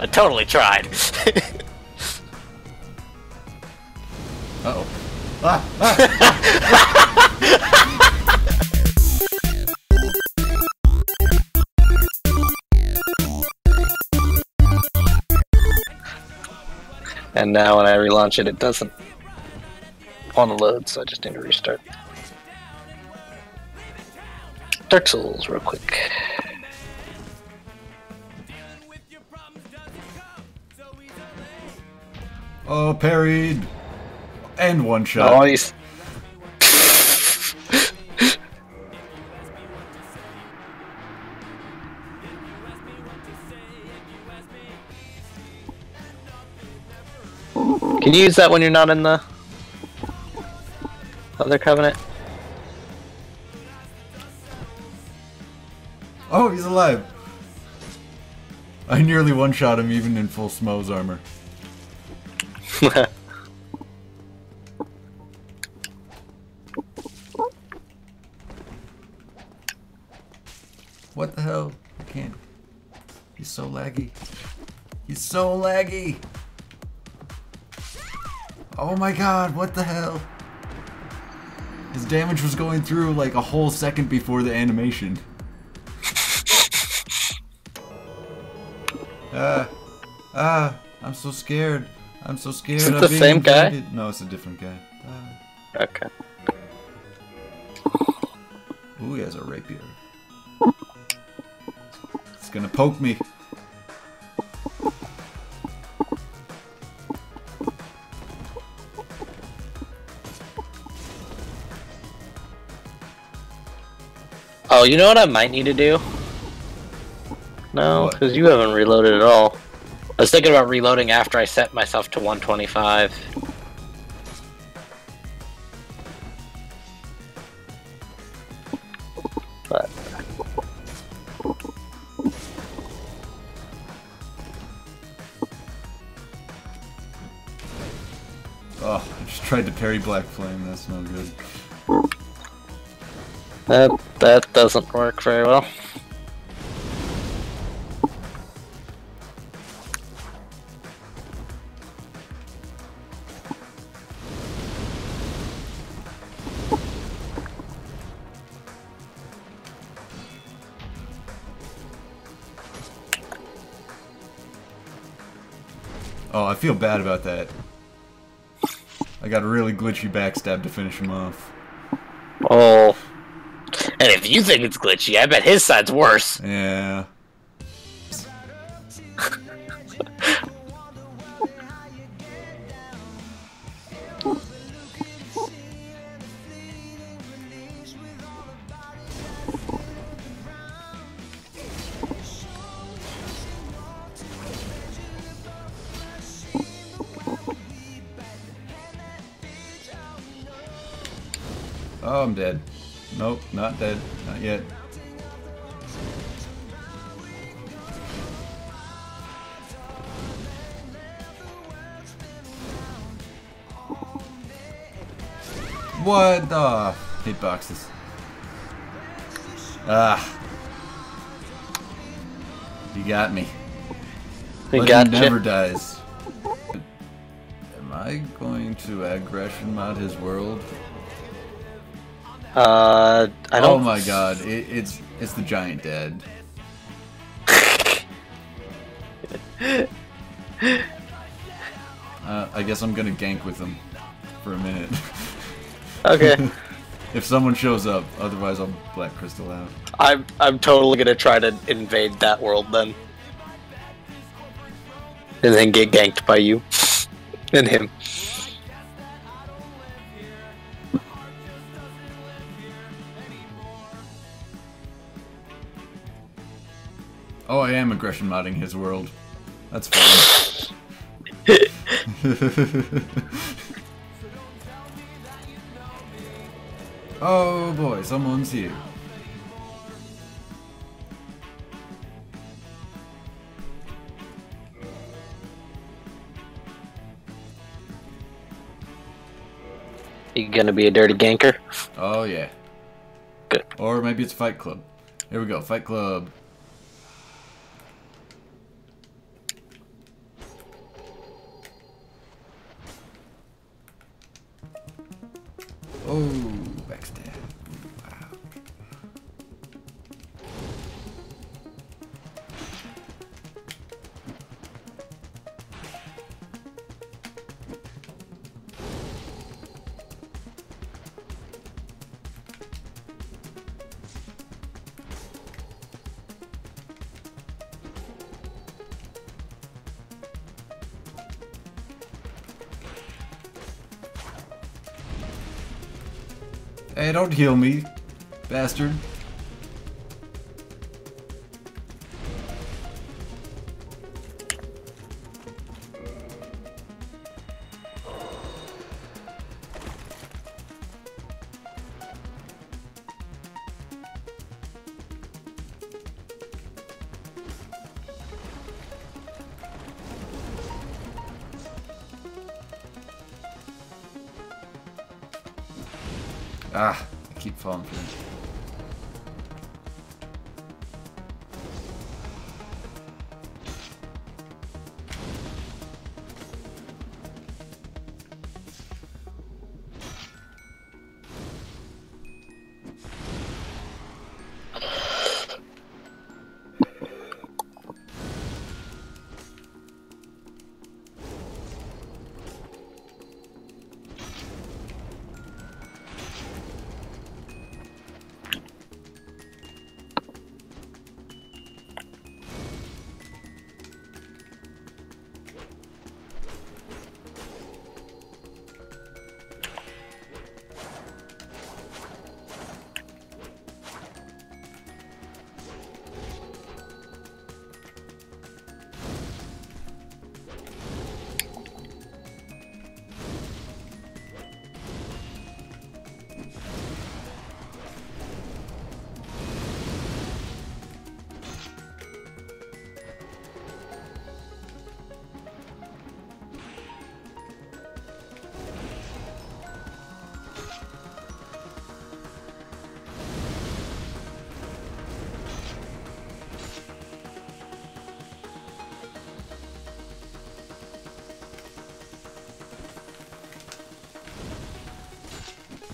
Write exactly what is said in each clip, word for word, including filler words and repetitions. I totally tried. Uh-oh. Ah, ah, ah, ah. And now when I relaunch it, it doesn't want to load, so I just need to restart. Dark Souls, real quick. Oh, parried. And one shot. Nice. Can you use that when you're not in the other covenant? Oh, he's alive! I nearly one-shot him even in full Smoze armor. What the hell? I can't. He's so laggy. He's so laggy! Oh my god, what the hell? His damage was going through like a whole second before the animation. Ah, uh, ah, uh, I'm so scared. I'm so scared. Is it the same guy? No, it's a different guy. Uh. Okay. Ooh, he has a rapier. It's gonna poke me. Oh, you know what I might need to do? No, because you haven't reloaded at all. I was thinking about reloading after I set myself to one twenty-five. But... oh, I just tried to parry Black Flame, that's no good. That, that doesn't work very well. Oh, I feel bad about that. I got a really glitchy backstab to finish him off. Oh. And if you think it's glitchy, I bet his side's worse. Yeah. Oh, I'm dead. Nope, not dead. Not yet. What the? Hitboxes. Ah. You got me. He got you. Never dies. Am I going to aggression mod his world? Uh, I don't... Oh my god, it, it's it's the giant dad. uh, I guess I'm gonna gank with him for a minute. Okay. If someone shows up, otherwise I'll Black Crystal out. I'm, I'm totally gonna try to invade that world then. And then get ganked by you. And him. Oh, I am aggression modding his world. That's fine. Oh boy, someone's here. You gonna be a dirty ganker? Oh yeah. Good. Or maybe it's Fight Club. Here we go, Fight Club. Oh, backstab. Wow. Hey, don't heal me, bastard. Ah, I keep falling for this.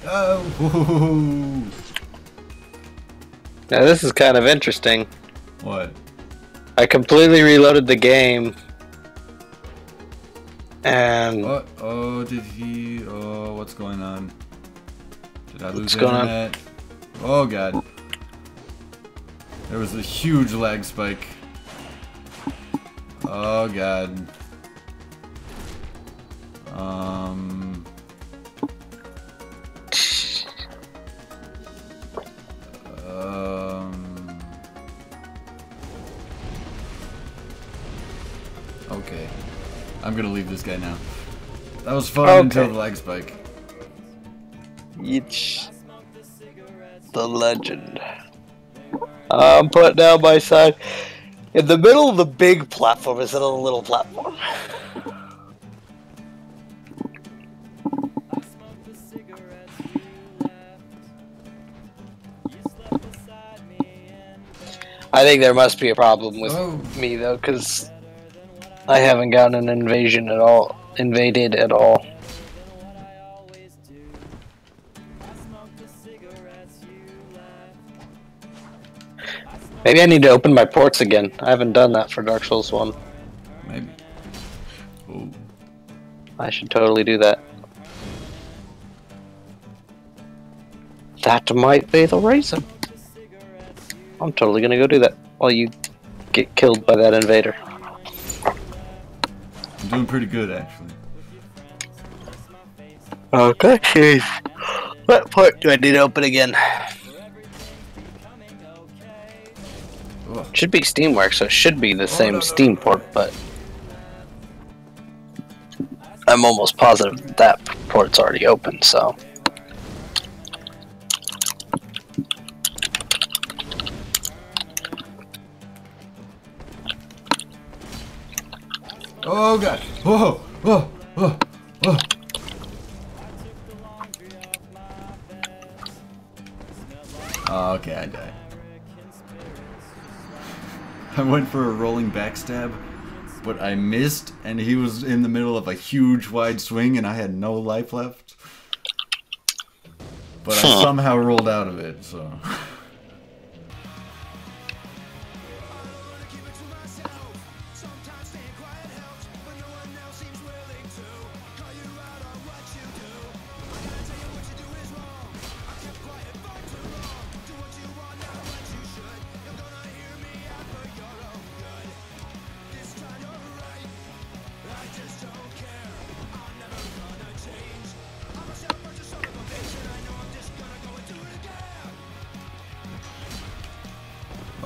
Oh! Now this is kind of interesting. What? I completely reloaded the game. And... Oh, oh did he... Oh, what's going on? Did I lose internet? What's going on? Oh god. There was a huge lag spike. Oh god. Um... I'm gonna leave this guy now. That was fun okay. until the lag spike. It's the legend. I'm putting down my side. In the middle of the big platform instead of the little platform. I think there must be a problem with oh. me though, because I haven't gotten an invasion at all, invaded at all. Maybe I need to open my ports again. I haven't done that for Dark Souls one. Maybe. Ooh. I should totally do that. That might be the reason. I'm totally gonna go do that while you get killed by that invader. I'm doing pretty good, actually. Okay, jeez. What port do I need to open again? Ugh. Should be Steamworks, so it should be the oh, same no, no, Steam port, no. but... I'm almost positive that port's already open, so... Oh god! Whoa! Whoa! Whoa! Whoa! Oh, okay, I died. I went for a rolling backstab, but I missed, and he was in the middle of a huge wide swing, and I had no life left. But I somehow rolled out of it, so...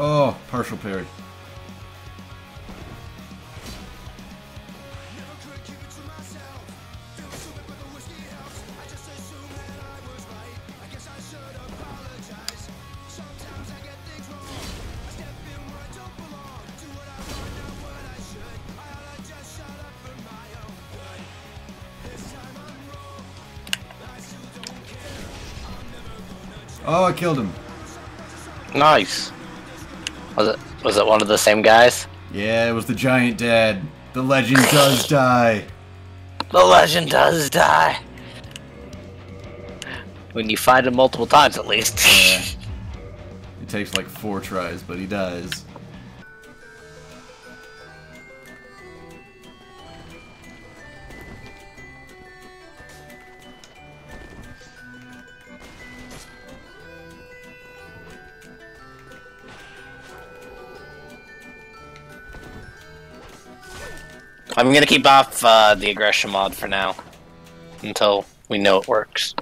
Oh, partial parry. Oh, I killed him. Nice. Was it, was it one of the same guys? Yeah, it was the giant dad. The legend does die. The legend does die. When you fight him multiple times, at least. Yeah. It takes like four tries, but he dies. I'm gonna keep off uh, the aggression mod for now, until we know it works.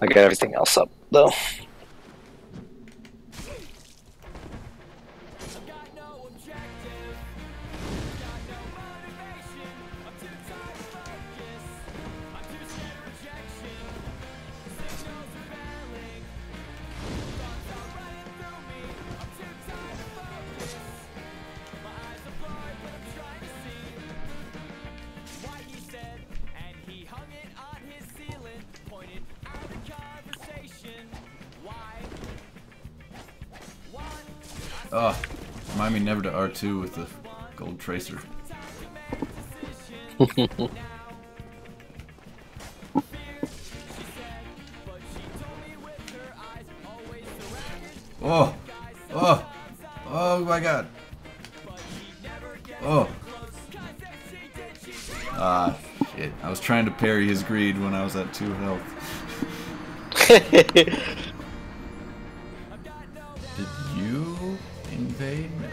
I got everything else up, though. Oh, remind me never to R two with the gold tracer. Oh! Oh! Oh my god! Oh! Ah, shit. I was trying to parry his greed when I was at two health.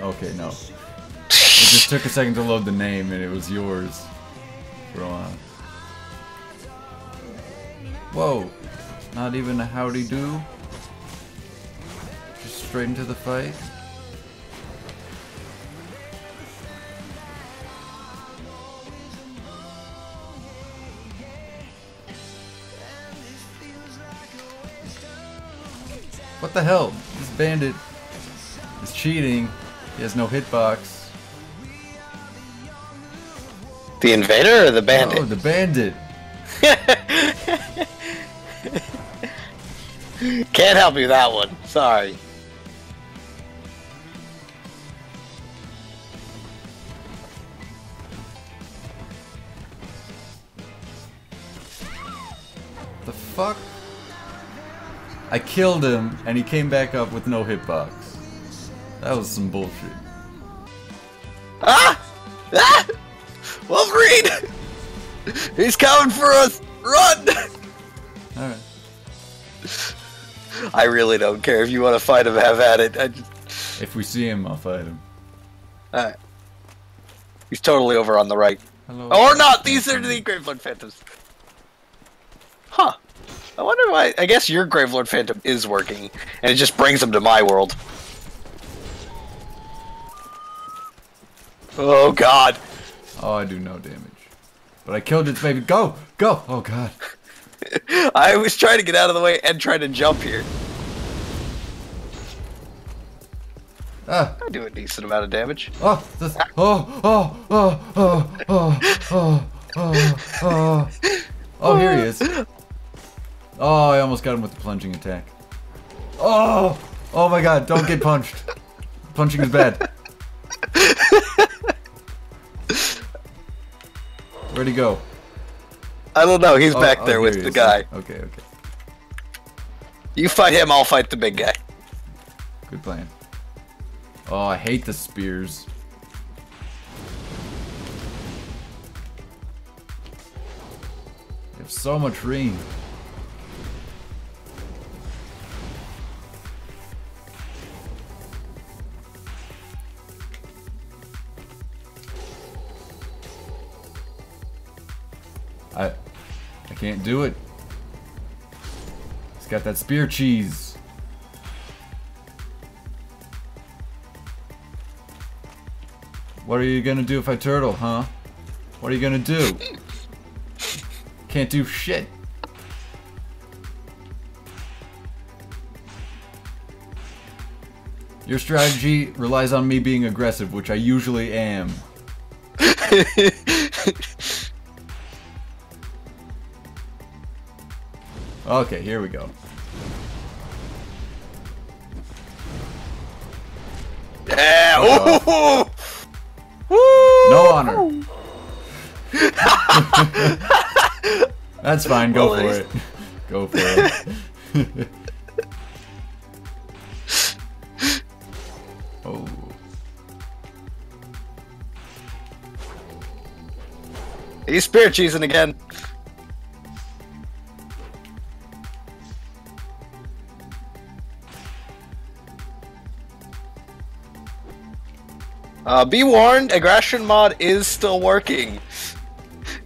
Okay, no. It just took a second to load the name, and it was yours. Bro. Whoa! Not even a howdy do. Just straight into the fight. What the hell? This bandit is cheating. He has no hitbox. The invader or the bandit? Oh, the bandit. Can't help you that one. Sorry. The fuck? I killed him and he came back up with no hitbox. That was some bullshit. Ah! Ah! Wolf Green! He's coming for us! Run! Alright. I really don't care. If you want to fight him, have at it. I just... If we see him, I'll fight him. Alright. He's totally over on the right. Hello. Or not! These are the Gravelord Phantoms. Huh. I wonder why... I guess your Gravelord Phantom is working. And it just brings him to my world. Oh god! Oh, I do no damage. But I killed its baby. Go! Go! Oh god. I was trying to get out of the way and try to jump here. Ah. I do a decent amount of damage. Oh! This, oh! Oh! Oh! Oh! Oh! Oh! Oh! Oh! Oh! Here he is. Oh, I almost got him with the plunging attack. Oh! Oh my god, don't get punched. Punching is bad. Where'd he go? I don't know. He's oh, back there oh, with the guy. Okay, okay. You fight him, I'll fight the big guy. Good plan. Oh, I hate the spears. They have so much ring. I, I can't do it. He's got that spear cheese. What are you gonna do if I turtle, huh? What are you gonna do? Can't do shit. Your strategy relies on me being aggressive, which I usually am. Okay, here we go. Yeah! Uh, Woo! No honor. That's fine, go well, for least. it. Go for it. Oh. He's spear cheesing again. Uh, be warned, aggression mod is still working.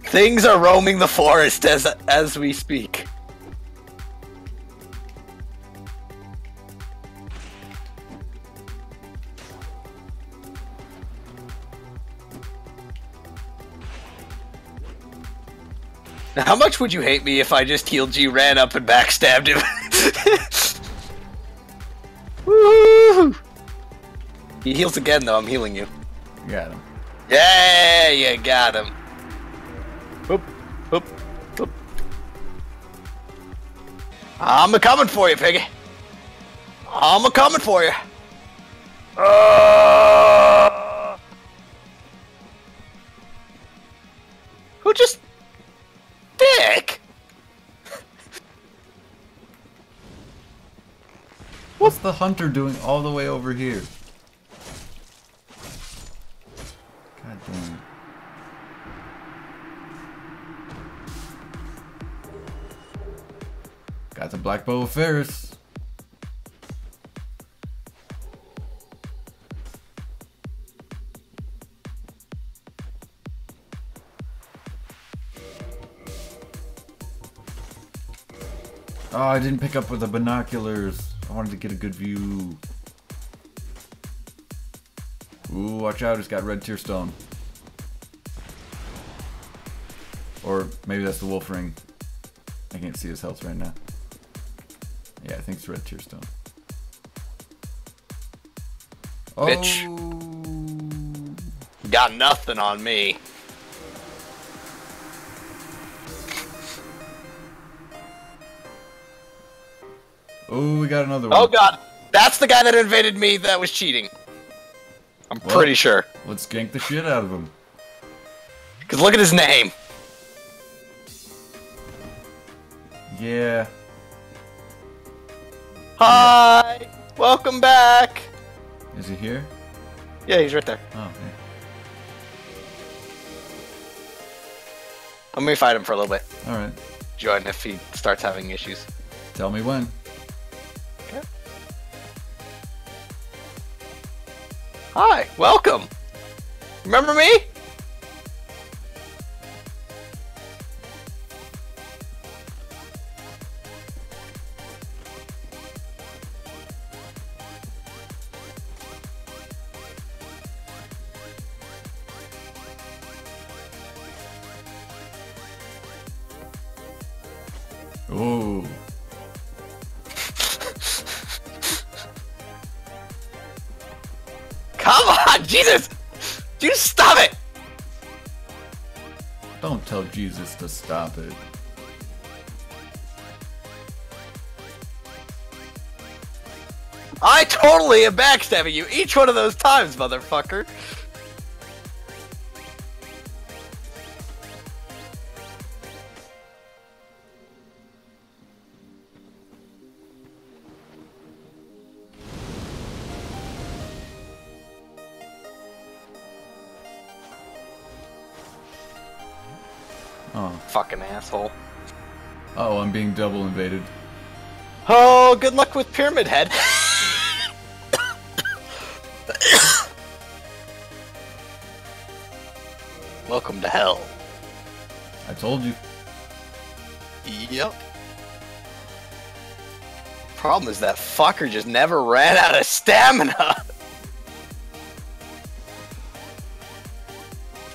Things are roaming the forest as as we speak. Now, how much would you hate me if I just healed you, ran up, and backstabbed him? Woohoo! He heals again, though. I'm healing you. You got him. Yeah, you got him. Oop, oop, oop. I'm a-coming for you, piggy. I'm a-coming for you. Uh... Who just... Dick? What's the hunter doing all the way over here? Got the Black Bow of Ferris. Oh, I didn't pick up with the binoculars. I wanted to get a good view. Ooh, watch out, it's got Red Tearstone. Or maybe that's the Wolf Ring. I can't see his health right now. Yeah, I think it's Red Tearstone. Oh. Bitch. Got nothing on me. Oh, we got another one. Oh god, that's the guy that invaded me that was cheating. I'm well, pretty sure. Let's gank the shit out of him. Cause look at his name. Yeah. Hi! Yeah. Welcome back! Is he here? Yeah, he's right there. Oh, okay. Let me fight him for a little bit. Alright. Join if he starts having issues. Tell me when. Okay. Hi! Welcome! Remember me? Ooh. Come on, Jesus! You stop it! Don't tell Jesus to stop it. I totally am backstabbing you each one of those times, motherfucker. Oh. Fucking asshole. Oh, I'm being double invaded. Oh, good luck with Pyramid Head. Welcome to hell. I told you. Yep. Problem is that fucker just never ran out of stamina.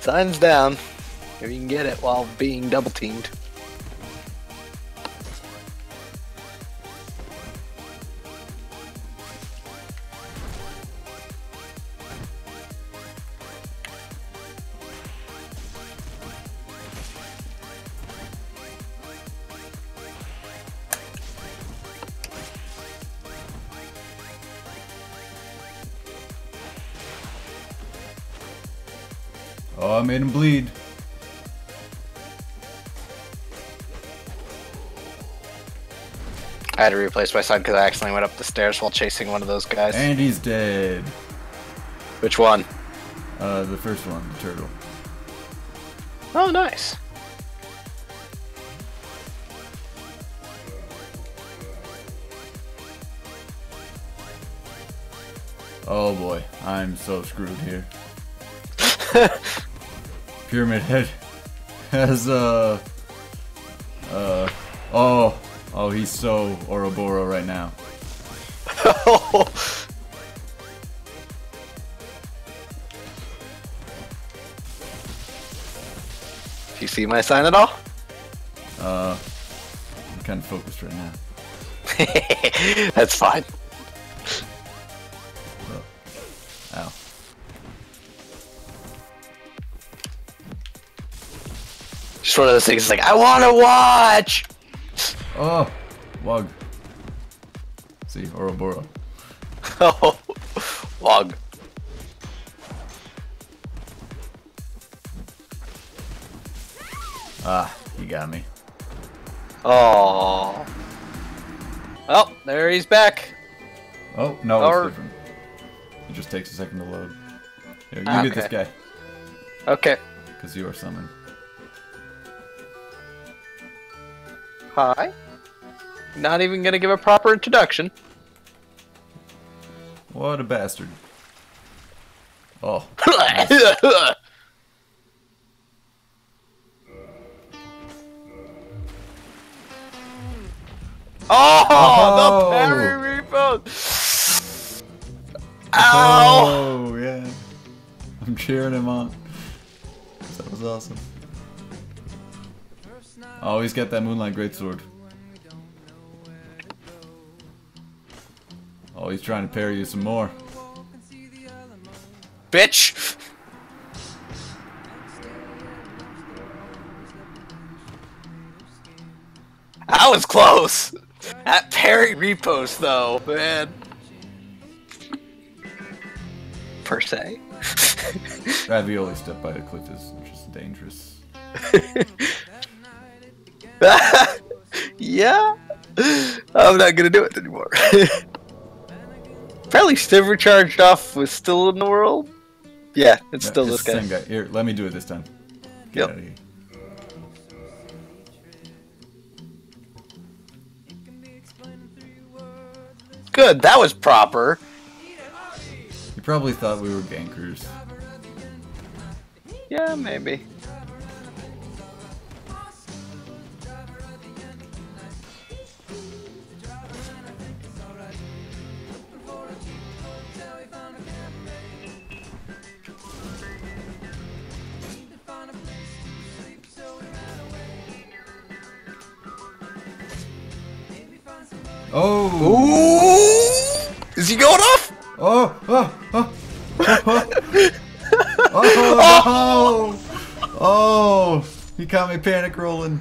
Sign's down. If you can get it while being double teamed. Oh, I made him bleed. I had to replace my son because I accidentally went up the stairs while chasing one of those guys. And he's dead. Which one? Uh, the first one, the turtle. Oh, nice. Oh boy, I'm so screwed here. Pyramid Head has uh uh oh oh he's so Oroboro right now. Do you see my sign at all? Uh, I'm kind of focused right now. That's fine. Ow. Just one of those things like, I wanna watch! Oh, Wog. See, Oroboro. Oh, Wog. Ah, he got me. Oh. Oh, there he's back. Oh, no, or... it's different. It just takes a second to load. Here, you ah, get okay. this guy. Okay. Because you are summoned. Hi. Not even gonna give a proper introduction. What a bastard. Oh. oh, oh, the parry rebound! Ow! Oh, yeah. I'm cheering him on. That was awesome. Oh, he's got that Moonlight Greatsword. Oh, he's trying to parry you some more. Bitch! I was close! That parry repost, though, man. Per se. Ravioli step by the cliff is just dangerous. Yeah, I'm not gonna do it anymore. Apparently, Stiver charged off was still in the world. Yeah, it's no, still it's this guy. Same guy. Here, let me do it this time. Get yep. out of here. Good, that was proper. You probably thought we were gankers. Yeah, maybe. Oh! Ooh. Is he going off? Oh! Oh! Oh! Oh! Oh! Oh! Oh! Oh! He caught me panic rolling.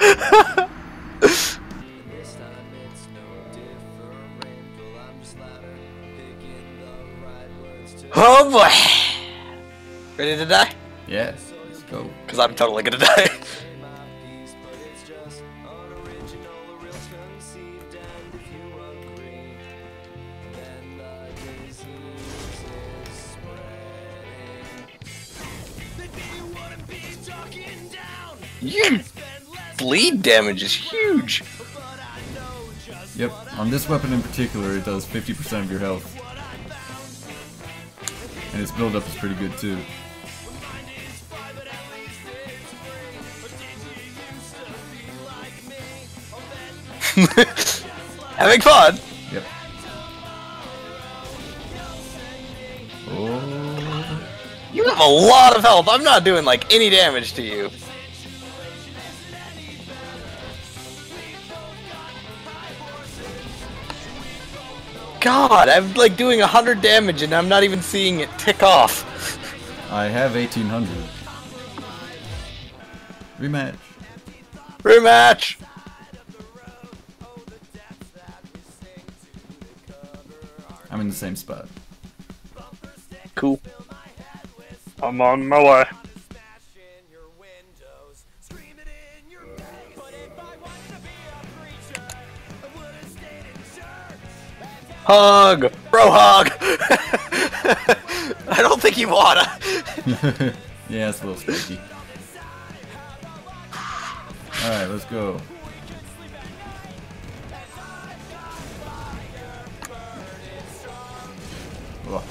Oh boy! Ready to die? Yeah. Let's go. Because I'm totally gonna die. You bleed damage is huge. Yep, on this weapon in particular, it does fifty percent of your health. And its build-up is pretty good too. Having fun! Yep. Oh. You have a lot of health! I'm not doing like any damage to you. God, I'm like doing a hundred damage and I'm not even seeing it tick off. I have eighteen hundred. Rematch. Rematch! I'm in the same spot. Cool. I'm on my way. Hug! Bro hug! I don't think you wanna. Yeah, it's a little spooky. Alright, let's go. Oh.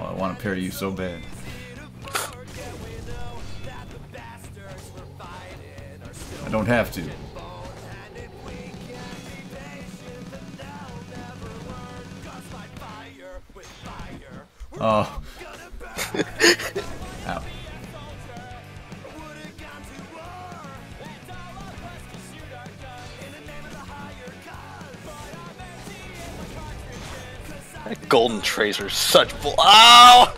Oh, I want to parry you so bad. I don't have to. Oh. Ow. That golden tracer's such bull. Ow!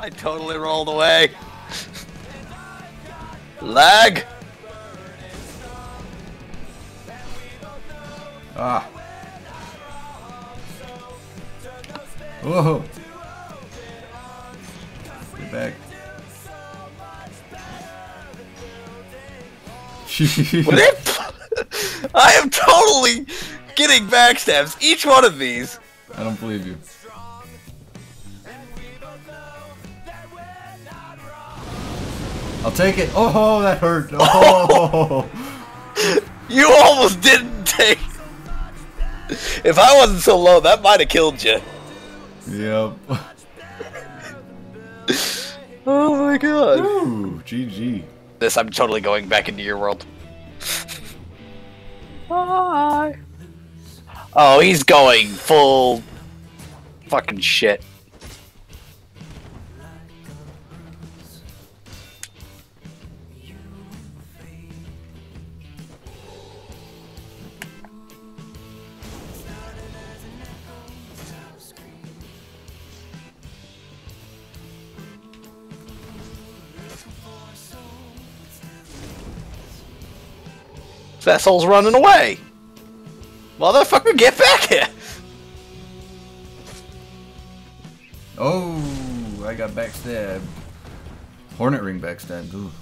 I totally rolled away. Lag. Ah. Whoa. Back. I am totally getting backstabs, each one of these. I don't believe you. I'll take it. Oh, that hurt. Oh. You almost didn't take. If I wasn't so low, that might have killed you. Yep. Oh my god! Ooh, G G. This, I'm totally going back into your world. Bye! Oh, he's going full fucking shit. Vessel's running away! Motherfucker, get back here! Oh, I got backstabbed. Hornet ring backstabbed, ooh.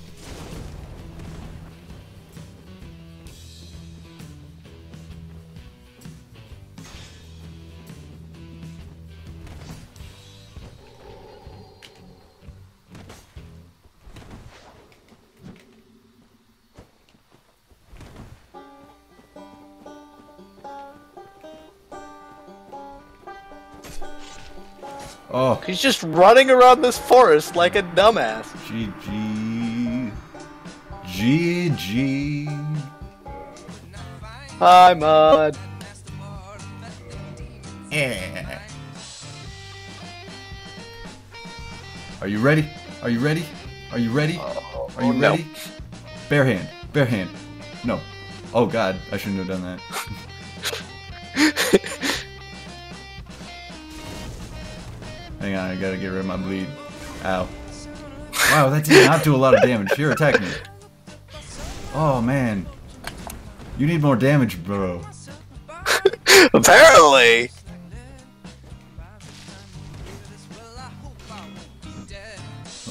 Oh. He's just running around this forest like a dumbass. G G. G G. Hi, Mud. Yeah. Are you ready? Are you ready? Are you ready? Oh, Are you no. ready? Bare hand. Bare hand. No. Oh, God. I shouldn't have done that. Hang on, I gotta get rid of my bleed. Ow. Wow, that did not do a lot of damage. Here, attack me. Oh, man. You need more damage, bro. Apparently!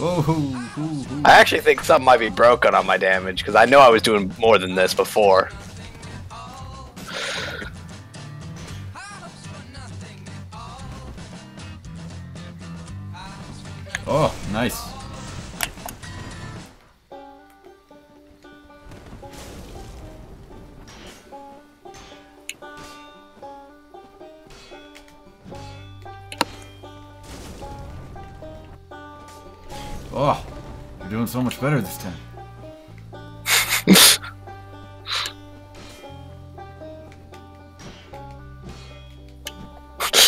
Oh, ooh, ooh. I actually think something might be broken on my damage, because I know I was doing more than this before. Oh, nice. Oh, you're doing so much better this time.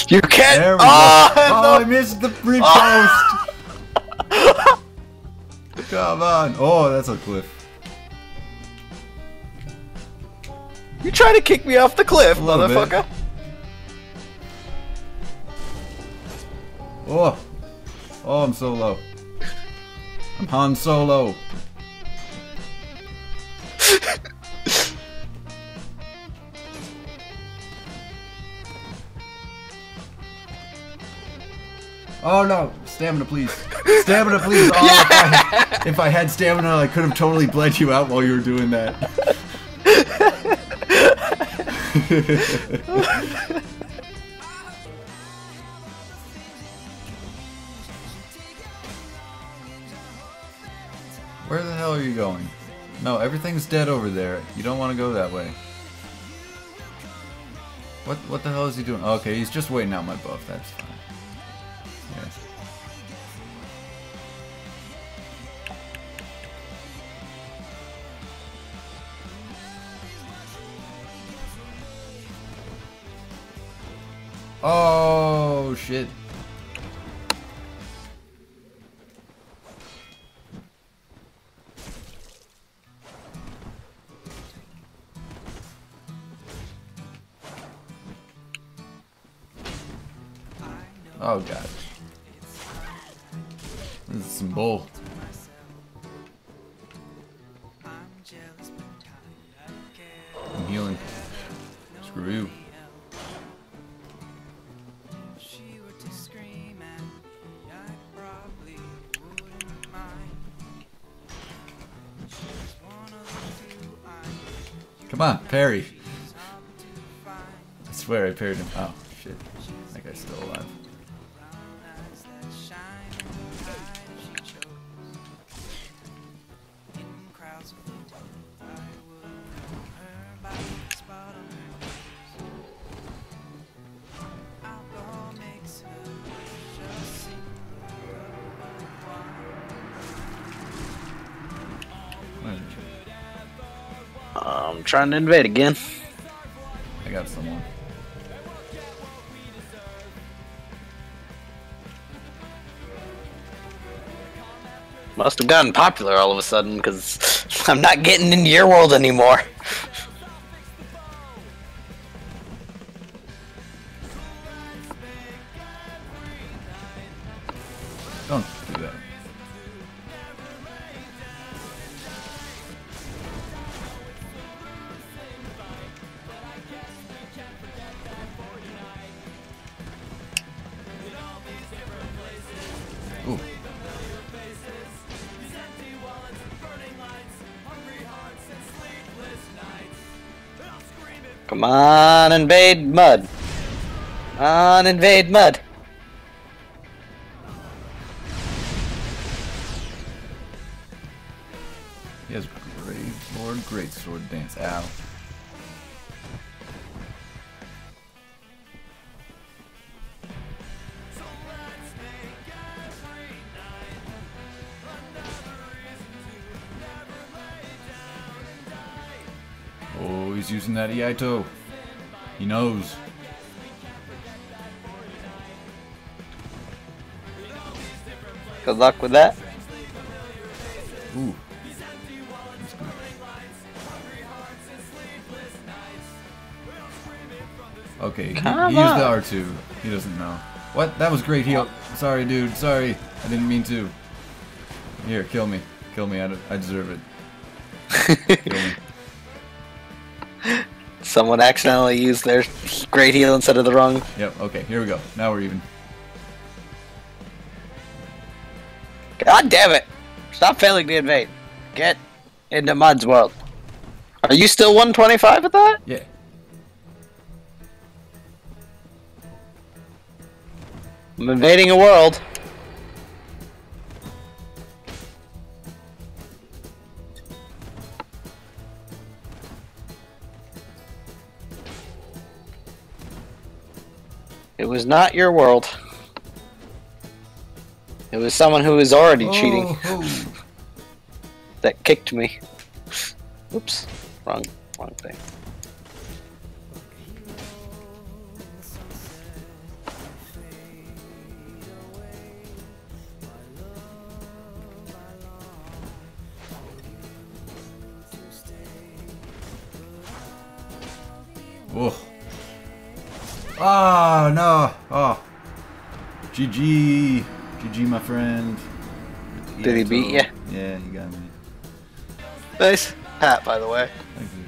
You can't. There we oh, go. oh no. I missed the repost. Oh. Come on. Oh, that's a cliff. You trying to kick me off the cliff, motherfucker? Bit. Oh, oh, I'm so low. I'm Han Solo. Oh no, stamina please. Stamina please. Oh, yeah! if, I had, if I had stamina, I could have totally bled you out while you were doing that. Where the hell are you going? No, everything's dead over there. You don't want to go that way. What what the hell is he doing? Oh, okay, he's just waiting out my buff. That's fine. Yes. Oh shit. Oh god. This is some bull. I'm healing. Screw you. Come on, parry. I swear I parried him. Oh shit. That guy's still alive. I'm trying to invade again. I got someone. Must have gotten popular all of a sudden, because I'm not getting into your world anymore. Don't do that. Come on, invade mud. Come on, invade mud. He has great Lord, great sword dance. Ow. Oh, he's using that Eito. He knows. Good luck with that. Ooh. That's good. Okay, he, he used the R two. He doesn't know. What? That was great heel. Sorry, dude. Sorry. I didn't mean to. Here, kill me. Kill me. I, I deserve it. Kill me. Someone accidentally used their great heel instead of the wrong. Yep, okay, here we go. Now we're even. God damn it! Stop failing me in vain. Get into Mud's world. Are you still one twenty-five at that? Yeah. I'm invading a world. It was not your world. It was someone who was already oh, cheating. Oh. That kicked me. Oops. Wrong, wrong thing. Oh. Oh, no. Oh. G G. G G, my friend. Eito. Did he beat you? Yeah, he got me. Nice hat, by the way. Thank you.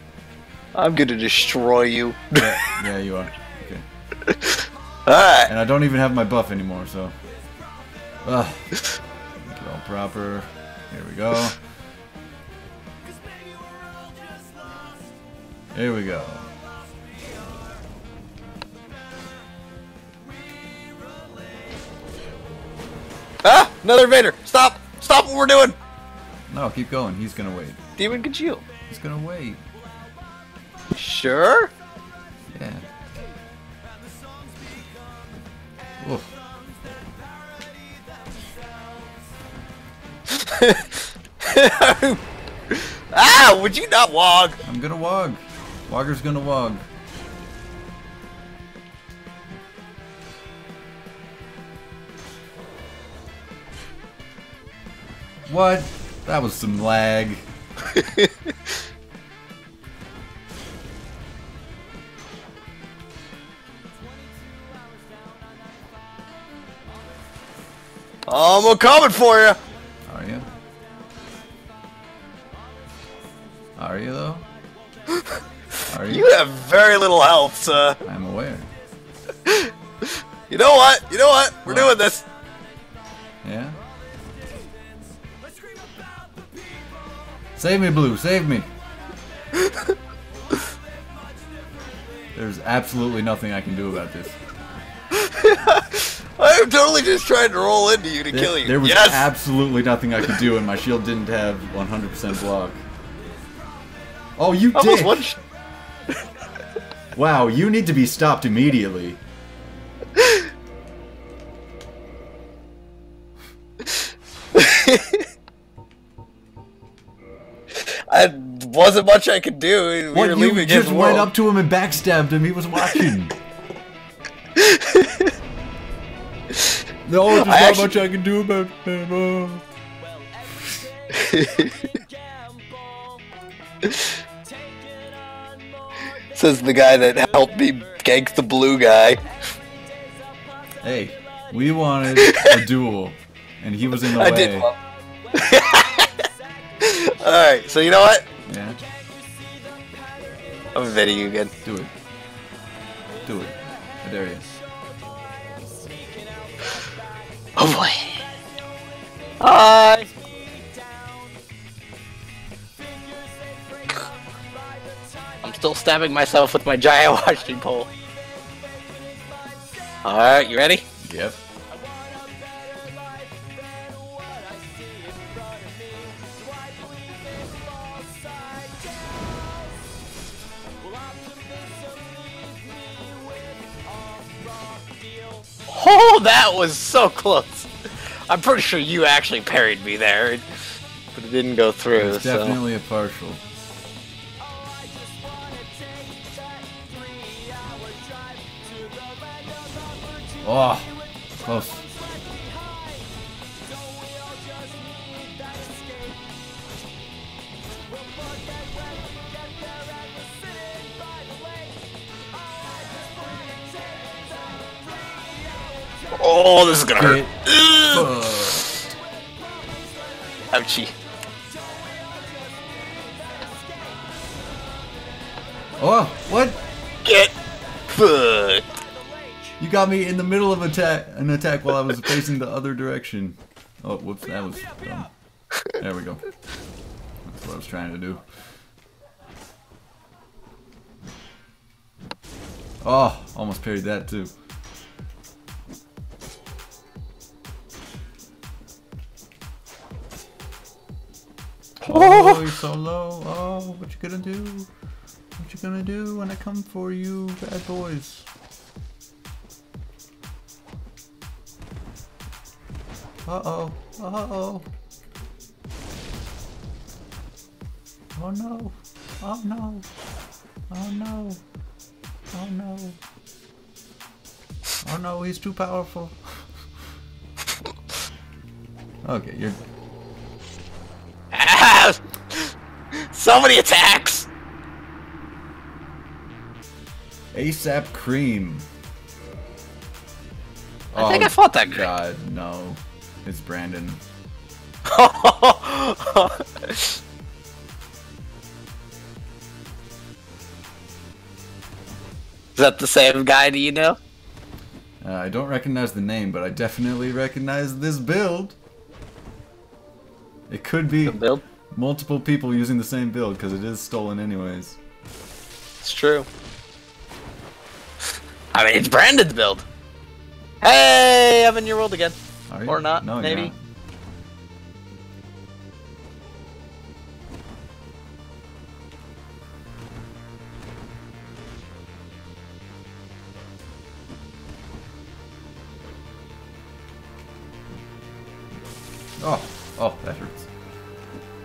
I'm gonna destroy you. Yeah, yeah you are. Okay. Alright. And I don't even have my buff anymore, so. Ugh. Make it all proper. Here we go. Here we go. Ah! Another invader! Stop! Stop what we're doing! No, keep going. He's gonna wait. Demon conceal. He's gonna wait. Sure? Yeah. Oof. Ah! Would you not wog? I'm gonna wog. Wogger's gonna wog. What? That was some lag. Oh, I'm coming for you. Are you? Are you though? Are you? You have very little health, sir. I'm aware. You know what? You know what? We're what? doing this. Yeah. Save me, Blue. Save me. There's absolutely nothing I can do about this. I am totally just trying to roll into you to there, kill you. There was yes! absolutely nothing I could do, and my shield didn't have one hundred percent block. Oh, you did! Sh wow, you need to be stopped immediately. I wasn't much I could do. We what, were leaving you just his went up to him and backstabbed him. He was watching. No, there's I not actually... much I can do about him. Oh. Says the guy that helped me gank the blue guy. Hey, we wanted a duel, and he was in the I way. I did. Well. Alright, so you know what? Yeah. I'm invading you again. Do it. Do it. I dare you. Oh boy. Hi! I'm still stabbing myself with my giant washing pole. Alright, you ready? Yep. Oh, that was so close. I'm pretty sure you actually parried me there, but it didn't go through. It's definitely so. a partial. Oh, close. Oh, this is gonna hurt. Uh. Ouchie. Oh, what? Get fucked. You got me in the middle of attack, an attack while I was facing the other direction. Oh, whoops, that was dumb. There we go. That's what I was trying to do. Oh, almost parried that too. Oh, you're so low. Oh, what you gonna do? What you gonna do when I come for you, bad boys? Uh-oh. Uh-oh. Oh no. Oh no. Oh no. Oh no. Oh no, he's too powerful. Okay, you're... Ah! So many attacks! ASAP Cream. I oh, think I fought that guy. God, no. It's Brandon. Is that the same guy, do you know? Uh, I don't recognize the name, but I definitely recognize this build. It could be build? multiple people using the same build, because it is stolen anyways. It's true. I mean, it's Brandon's build. Hey, I'm in your world again. Are you? Or not, no, maybe. Not. Oh, oh, that hurts.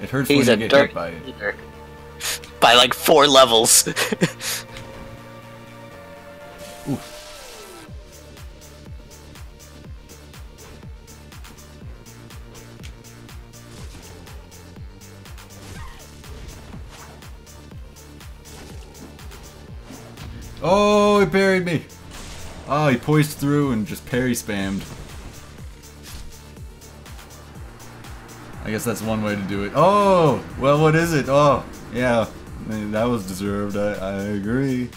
It hurts He's when you get hit by it. Eater. By like four levels. Ooh. Oh, it buried me. Oh, he poised through and just parry spammed. I guess that's one way to do it. Oh, well, what is it? Oh, yeah, I mean, that was deserved. I, I agree.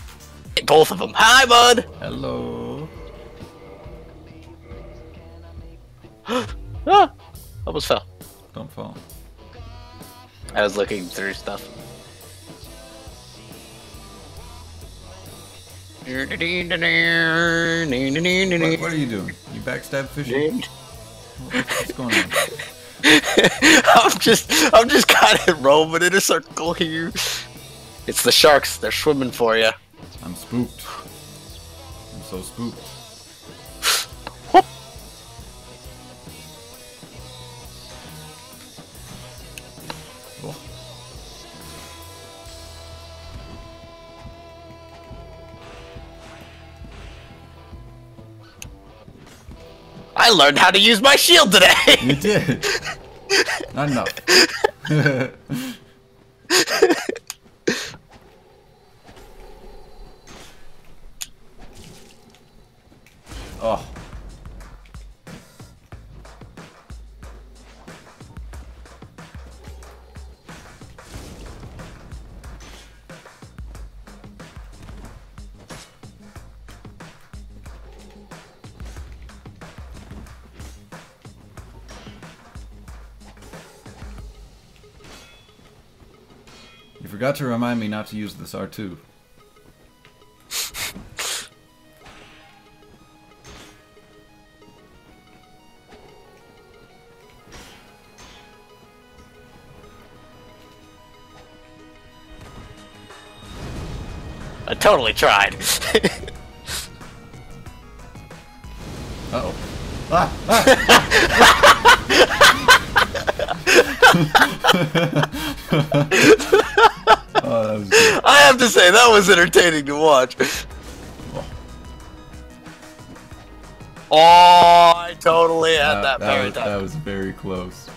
Both of them. Hi, bud. Hello. Ah, almost fell. Don't fall. I was looking through stuff. What, what are you doing? You backstab fishing? What's going on? I'm just, I'm just kind of roaming in a circle here. It's the sharks. They're swimming for you. I'm spooked. I'm so spooked. Whoop. Oh. I learned how to use my shield today! You did! Not enough. Oh. Forgot to remind me not to use this R two. I totally tried. Uh-oh. Ah! Ah! Oh, I have to say, that was entertaining to watch. Oh, I totally had uh, that, that very was, time. That was very close.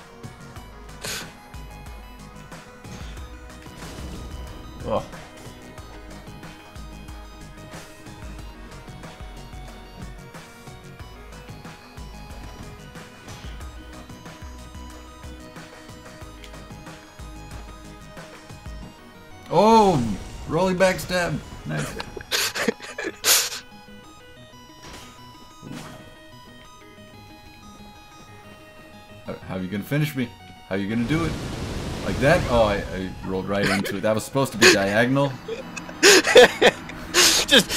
Oh. Oh, rolling backstab. Nice. All right. How are you gonna finish me? How are you gonna do it? Like that? Oh, I, I rolled right into it. That was supposed to be diagonal. Just,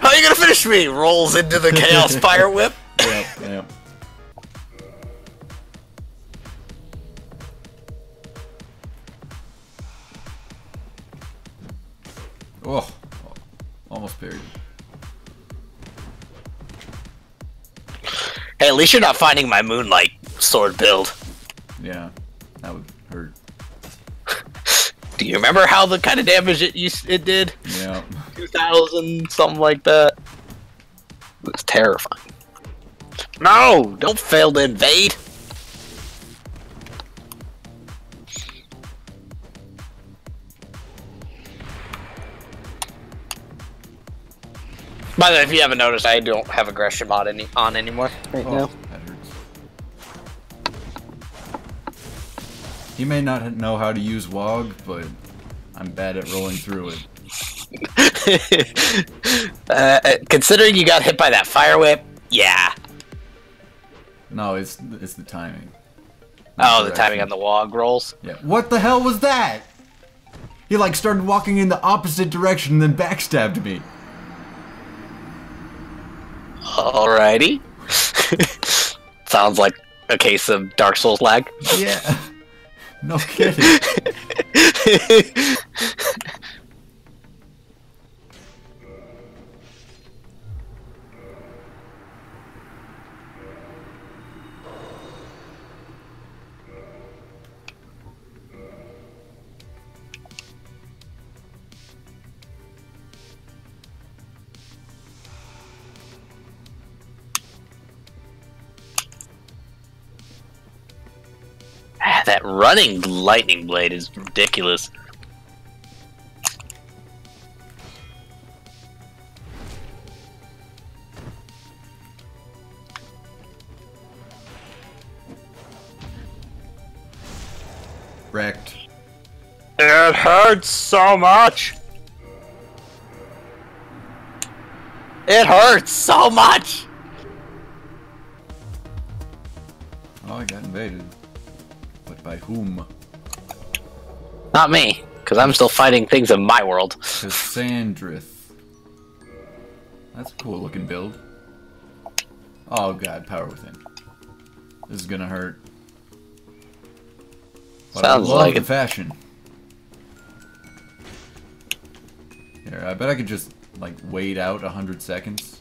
how are you gonna finish me? Rolls into the chaos fire whip. Yep, yep. Oh, almost parried. Hey, at least you're not finding my Moonlight Sword build. Yeah, that would hurt. Do you remember how the kind of damage it used, it did? Yeah. two thousand, something like that. It was terrifying. No! Don't fail to invade! By the way, if you haven't noticed, I don't have aggression mod any on anymore right oh, now. That hurts. You may not know how to use W O G, but I'm bad at rolling through it. uh, considering you got hit by that fire whip, yeah. No, it's it's the timing. Not oh, the timing on the W O G rolls. Yeah. What the hell was that? He like started walking in the opposite direction and then backstabbed me. Alrighty. Sounds like a case of Dark Souls lag. Yeah. No kidding. That running lightning blade is ridiculous. Wrecked. It hurts so much. It hurts so much. Oh, I got invaded. But by whom? Not me, because I'm still fighting things in my world. Cassandra. That's a cool looking build. Oh god, power within. This is gonna hurt. But sounds I love like the it. Fashion. Here, I bet I could just like wait out a hundred seconds.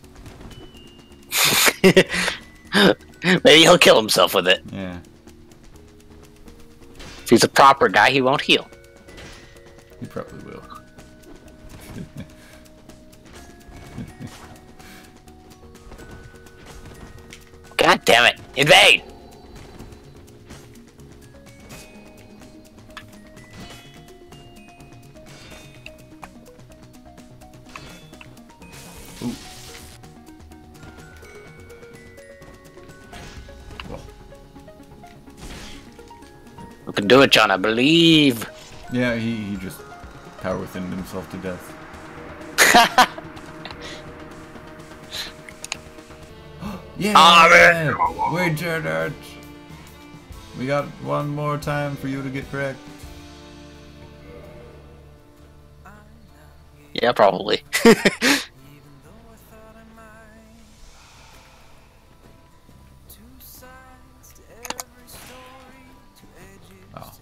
Maybe he'll kill himself with it. Yeah. If he's a proper guy, he won't heal. He probably will. God damn it! Invade! Ooh. We can do it, John, I believe. Yeah, he, he just power within himself to death. Yeah! Oh, we did it! We got one more time for you to get correct. Yeah, probably.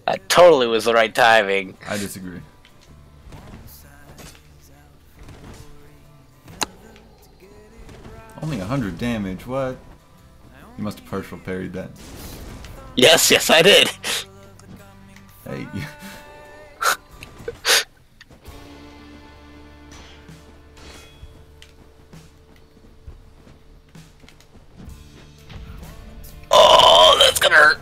That totally was the right timing. I disagree. Only one hundred damage, what? You must have partial parried that. Yes, yes I did! Hey. Oh, that's gonna hurt.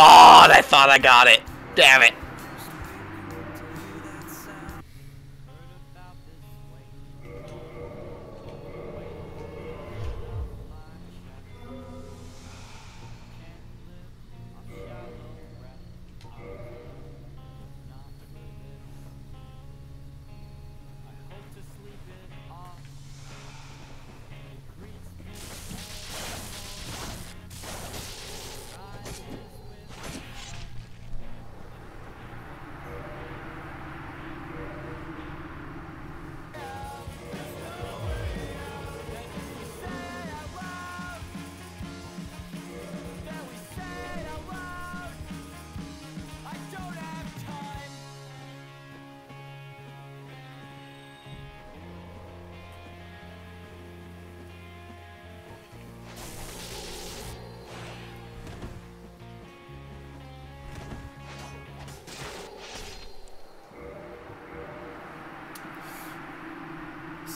Oh, I thought I got it. Damn it.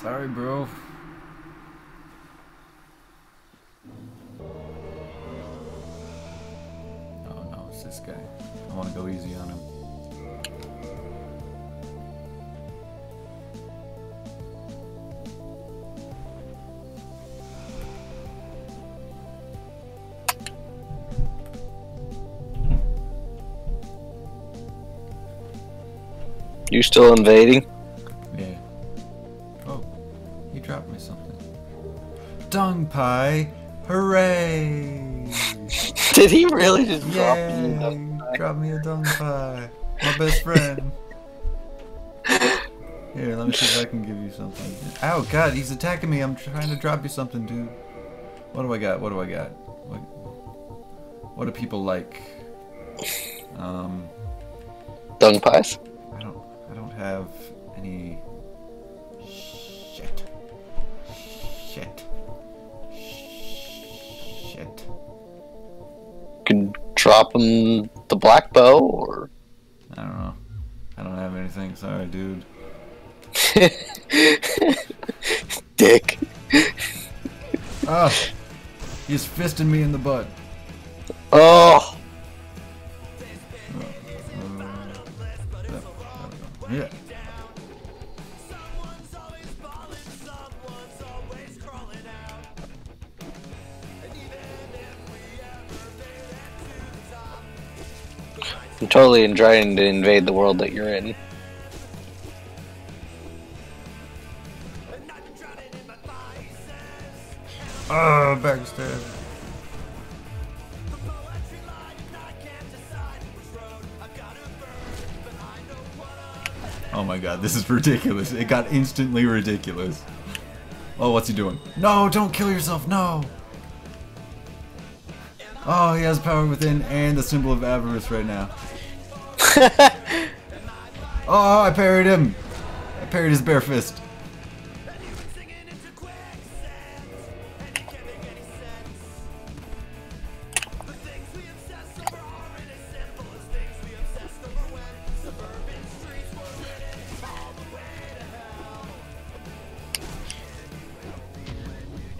Sorry, bro. Oh no, it's this guy. I want to go easy on him. You still invading? Yeah. Oh, he dropped me something. Dung pie! Hooray! Did he really just Yay. drop me a dung pie? Drop me a dung pie. My best friend. Here, let me see if I can give you something. Ow, God, he's attacking me. I'm trying to drop you something, dude. What do I got? What do I got? What, what do people like? Um, Dung pies? Have any shit shit shit could drop him the black bow or I don't know, I don't have anything, sorry dude. Dick. Oh, he's fisting me in the butt. Oh. Yeah. Someone's always falling, someone's always crawling out. And even if we ever fail at the top. I'm totally trying to invade the world that you're in. Ah, uh, backstab. Oh my god, this is ridiculous. It got instantly ridiculous. Oh, what's he doing? No, don't kill yourself, no! Oh, he has power within and the symbol of avarice right now. Oh, I parried him! I parried his bare fist.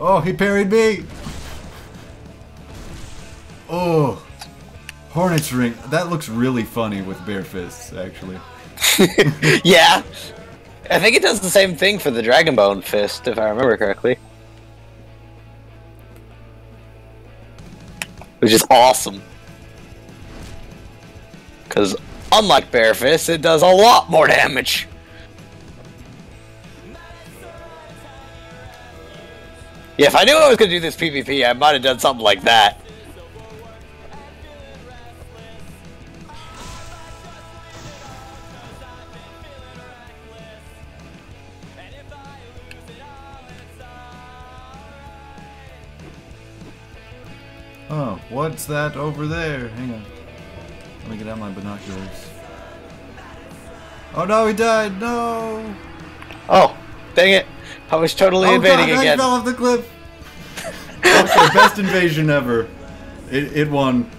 Oh, he parried me! Oh! Hornet's ring. That looks really funny with bare fists, actually. Yeah! I think it does the same thing for the Dragonbone Fist, if I remember correctly. Which is awesome. Because, unlike bare fists, it does a lot more damage! Yeah, if I knew I was going to do this PvP, I might have done something like that. Oh, what's that over there? Hang on. Let me get out my binoculars. Oh no, he died! No! Oh, dang it. I was totally oh invading God, again. I fell off the cliff. That was the best invasion ever. It, it won.